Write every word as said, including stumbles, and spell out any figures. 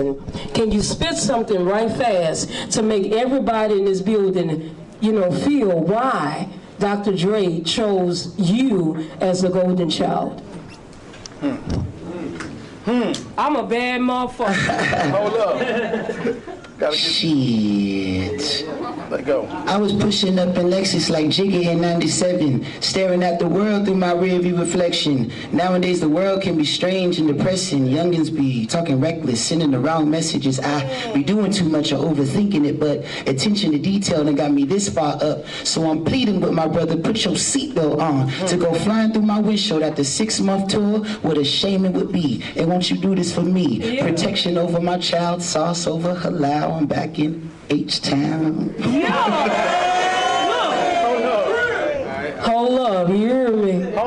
something? Can you spit something right fast to make everybody in this building, you know, feel why Doctor Dre chose you as a golden child? Hmm. Hmm. I'm a bad motherfucker. Hold up. Gotta get shit. Let go. I was pushing up in Lexus like Jiggy in ninety-seven, staring at the world through my rearview reflection. Nowadays the world can be strange and depressing. Youngins be talking reckless, sending the wrong messages. I be doing too much or overthinking it, but attention to detail done got me this far up. So I'm pleading with my brother, put your seatbelt on to go flying through my windshield at the six-month tour. What a shame it would be. And won't you do this for me? Yeah. Protection over my child, sauce over halal. I'm back in H-Town. Yeah. Hold up. Hold up. You hear me?